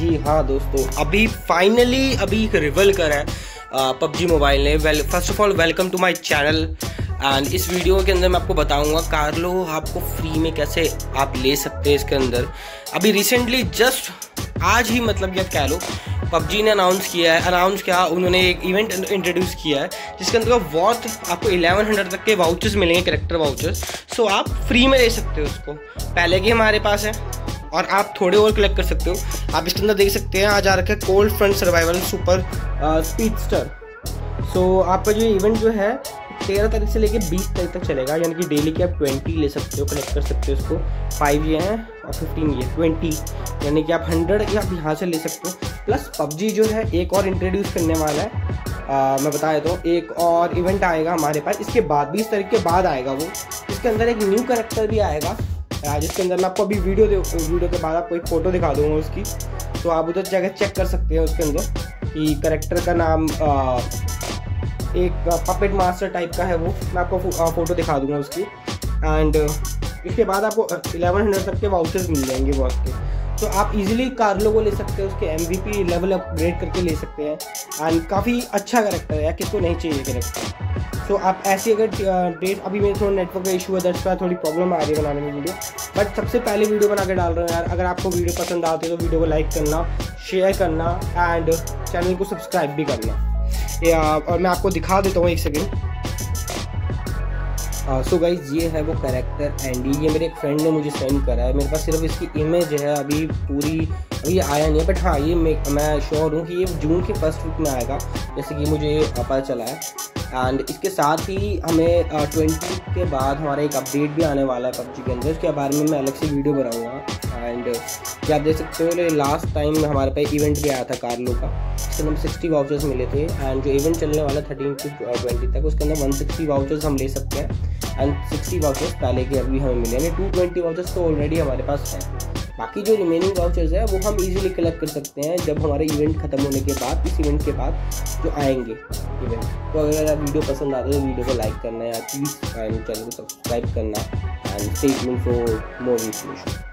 जी हाँ दोस्तों, अभी फाइनली अभी एक रिवल करा है पबजी मोबाइल ने। Well first of all welcome to my channel. And इस वीडियो के अंदर मैं आपको बताऊंगा कार्लो आपको फ्री में कैसे आप ले सकते हैं इसके अंदर। अभी रिसेंटली जस्ट आज ही मतलब यह कह लो पबजी ने अनाउंस किया है, अनाउंस क्या उन्होंने एक इवेंट इंट्रोड्यूस किया है जिसके अंदर वॉट आपको 1100 तक के वाउचर्स मिलेंगे, कैरेक्टर वाउचर्स। सो आप फ्री में ले सकते हो उसको, पहले के हमारे पास है और आप थोड़े और कलेक्ट कर सकते हो। आप इसके अंदर देख सकते हैं आज आ रखा है cold front survival super speedster. So आपका जो इवेंट जो है 13 तारीख से लेकर 20 तारीख तक चलेगा, यानी कि डेली के आप 20 ले सकते हो, कलेक्ट कर सकते हो उसको। 5 ये हैं और 15 ये 20, यानी कि आप 100 या आप यहाँ से ले सकते हो। प्लस PUBG जो है एक और इंट्रोड्यूस करने वाला है, मैं बता देता हूँ। एक और इवेंट आएगा हमारे पास इसके बाद 20 तारीख के बाद आएगा वो। इसके अंदर एक न्यू करेक्टर भी आएगा जिसके अंदर मैं आपको अभी वीडियो के बाद आपको एक फ़ोटो दिखा दूंगा उसकी। तो आप उधर जाकर चेक कर सकते हैं उसके अंदर कि करेक्टर का नाम एक पपेट मास्टर टाइप का है वो, मैं आपको फ़ोटो दिखा दूंगा उसकी। एंड इसके बाद आपको 1100 तक के वाउचर्स मिल जाएंगे वो आपके। तो आप इजीली कार्लो को ले सकते हैं, उसके MVP लेवल अपग्रेड करके ले सकते हैं। एंड काफ़ी अच्छा करैक्टर है, किसको नहीं चाहिए करैक्टर। तो आप ऐसी अगर डेट, अभी मेरे थोड़ा नेटवर्क का इशू है, दर्ज का थोड़ी प्रॉब्लम आ रही है बनाने में वीडियो, बट सबसे पहले वीडियो बना के डाल रहे हैं यार। अगर आपको वीडियो पसंद आती है तो वीडियो को लाइक करना, शेयर करना एंड चैनल को सब्सक्राइब भी करना। और मैं आपको दिखा देता हूँ एक सेकेंड। सो गाइज ये है वो करेक्टर एंडी, ये मेरे एक फ्रेंड ने मुझे सेंड करा है। मेरे पास सिर्फ इसकी इमेज है, अभी पूरी अभी आया नहीं है, बट हाँ ये मैं श्योर हूँ कि ये जून के फर्स्ट वीक में आएगा, जैसे कि मुझे पता चला है। एंड इसके साथ ही हमें 20 के बाद हमारा एक अपडेट भी आने वाला है PUBG के अंदर, उसके बारे में मैं अलग से वीडियो बनाऊँगा। एंड क्या आप देख सकते हो, लास्ट टाइम हमारे पे इवेंट भी आया था कार्लो का, उसके अंदर 60 वाउचर्स मिले थे। एंड जो इवेंट चलने वाला 13 से 20 तक, उसके अंदर 160 वाउचर्स हम ले सकते हैं। एंड 60 वाउचर्स पहले के अभी हमें मिले, यानी 220 वाउचर्स तो ऑलरेडी हमारे पास है। बाकी जो रिमेनिंग वाउचर्स है वो हम इजीली कलेक्ट कर सकते हैं जब हमारे इवेंट ख़त्म होने के बाद, इस इवेंट के बाद जो आएंगे इवेंट। तो अगर आप वीडियो पसंद आते हो तो वीडियो को लाइक करना या प्लीज़ चैनल को सब्सक्राइब करना and stay tuned for more information.